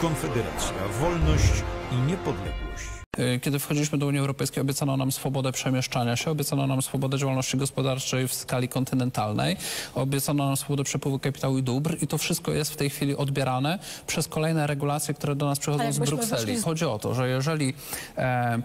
Konfederacja, wolność i niepodległość. Kiedy wchodziliśmy do Unii Europejskiej, obiecano nam swobodę przemieszczania się, obiecano nam swobodę działalności gospodarczej w skali kontynentalnej, obiecano nam swobodę przepływu kapitału i dóbr i to wszystko jest w tej chwili odbierane przez kolejne regulacje, które do nas przychodzą z Brukseli. Chodzi o to, że jeżeli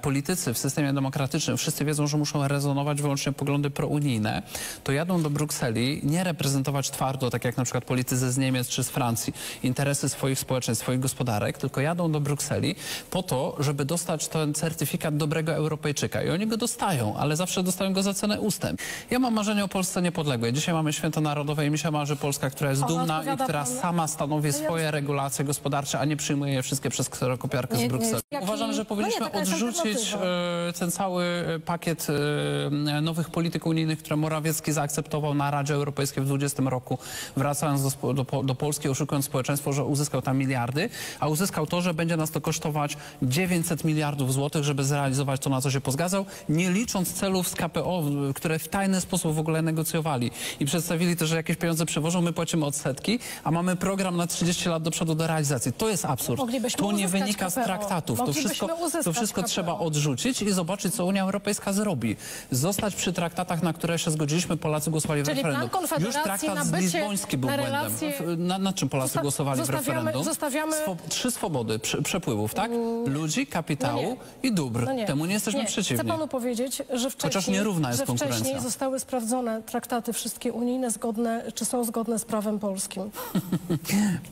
politycy w systemie demokratycznym wszyscy wiedzą, że muszą rezonować wyłącznie poglądy prounijne, to jadą do Brukseli nie reprezentować twardo, tak jak na przykład politycy z Niemiec czy z Francji, interesy swoich społeczeństw, swoich gospodarek, tylko jadą do Brukseli po to, żeby dostać ten certyfikat dobrego Europejczyka i oni go dostają, ale zawsze dostają go za cenę ustęp. Ja mam marzenie o Polsce niepodległej. Dzisiaj mamy święto narodowe i mi się marzy Polska, która jest dumna i która sama stanowi swoje regulacje gospodarcze, a nie przyjmuje je wszystkie przez kserokopiarkę z Brukseli. Uważam, że powinniśmy odrzucić ten cały pakiet nowych polityk unijnych, które Morawiecki zaakceptował na Radzie Europejskiej w 2020 roku, wracając do Polski, oszukując społeczeństwo, że uzyskał tam miliardy, a uzyskał to, że będzie nas to kosztować 900 miliardów złotych, żeby zrealizować to, na co się pozgadzał, nie licząc celów z KPO, które w tajny sposób w ogóle negocjowali i przedstawili to, że jakieś pieniądze przywożą, my płacimy odsetki, a mamy program na 30 lat do przodu do realizacji. To jest absurd. To nie wynika z traktatów. To wszystko trzeba odrzucić i zobaczyć, co Unia Europejska zrobi. Zostać przy traktatach, na które się zgodziliśmy, Polacy głosowali w referendum. Już traktat lizboński był błędem. Na czym Polacy głosowali w referendum? Trzy swobody przepływów, tak? Ludzi, kapitału i dóbr. No nie. Temu nie jesteśmy przeciwni. Chcę panu powiedzieć, że wcześniej zostały sprawdzone traktaty wszystkie unijne, zgodne, czy są zgodne z prawem polskim.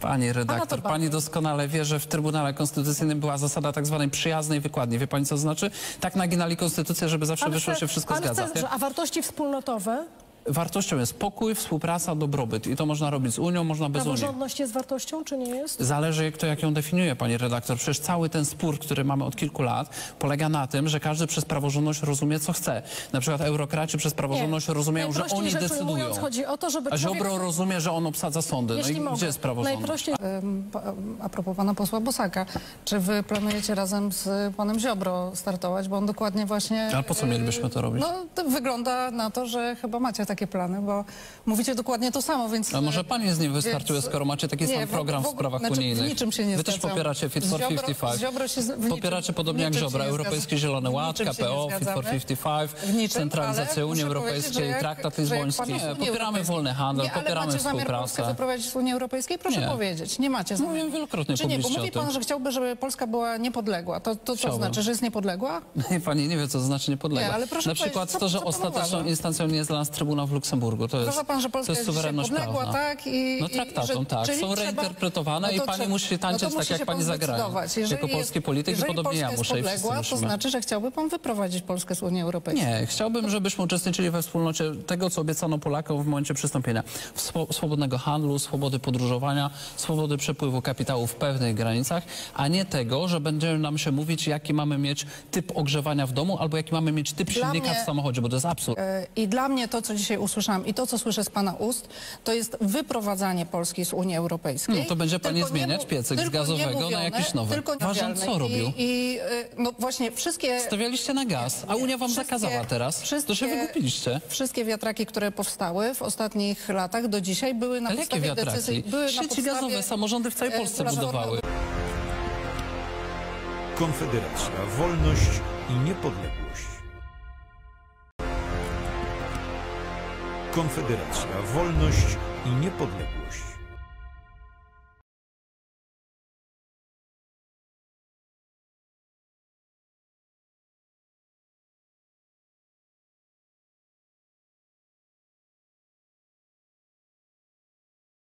Pani redaktor, pani doskonale wie, że w Trybunale Konstytucyjnym była zasada tak zwanej przyjaznej wykładni. Wie pani, co znaczy? Tak naginali konstytucję, żeby zawsze wyszło się wszystko zgadza. A wartości wspólnotowe? Wartością jest pokój, współpraca, dobrobyt. I to można robić z Unią, można bez Unii. Praworządność jest wartością, czy nie jest? Zależy, kto jak ją definiuje, pani redaktor. Przecież cały ten spór, który mamy od kilku lat, polega na tym, że każdy przez praworządność rozumie, co chce. Na przykład eurokraci przez praworządność rozumieją, że oni decydują. Mówiąc, chodzi o to, żeby Ziobro rozumie, że on obsadza sądy. No i gdzie jest praworządność? Najprościej... A propos pana posła Bosaka, czy wy planujecie razem z panem Ziobro startować? Bo on dokładnie właśnie... Ale po co mielibyśmy to robić? No, to wygląda na to, że chyba macie takie plany, bo mówicie dokładnie to samo, więc... A może pan jest z nim wystartuje, skoro macie taki sam program w sprawach unijnych? Niczym się nie wy też popieracie Fit for 55. Popieracie podobnie jak Ziobro, Europejski Zielony Ład, KPO, Fit for 55, centralizację Unii Europejskiej, Traktat Lizboński. Popieramy wolny handel, popieramy współpracę. Ale macie zamiar wyprowadzić z Unii Europejskiej? Proszę powiedzieć, nie macie zamiaru. Mówię wielokrotnie publicznie o tym. Bo mówi pan, że chciałby, żeby Polska była niepodległa. To co znaczy, że jest niepodległa? Pani nie wie, co znaczy niepodległa. Na przykład to, że ostateczną instancją nie jest dla nas Trybunał w Luksemburgu. Uważa pan, że Polska jest niepodległa, tak? No traktatom, tak. Są reinterpretowane i pani musi tańczyć tak, jak pani zagraje. Jako polski polityk i podobnie ja muszę. Jeżeli Polska jest niepodległa, to znaczy, że chciałby pan wyprowadzić Polskę z Unii Europejskiej. Nie, chciałbym, żebyśmy uczestniczyli we wspólnocie tego, co obiecano Polakom w momencie przystąpienia. Swobodnego handlu, swobody podróżowania, swobody przepływu kapitału w pewnych granicach, a nie tego, że będzie nam się mówić, jaki mamy mieć typ ogrzewania w domu, albo jaki mamy mieć typ silnika w samochodzie, bo to jest absurd. I dla mnie to, co dzisiaj usłyszałam i to, co słyszę z pana ust, to jest wyprowadzanie Polski z Unii Europejskiej. No to będzie pani tylko zmieniać piecyk z gazowego na jakiś nowy. Uważam, co robił. No właśnie wszystkie... Stawialiście na gaz, a Unia wam zakazała teraz. To się wygupiliście. Wszystkie wiatraki, które powstały w ostatnich latach do dzisiaj były na podstawie decyzji... Sieci gazowe samorządy w całej Polsce budowały. Konfederacja, wolność i niepodległość. Konfederacja, wolność i niepodległość.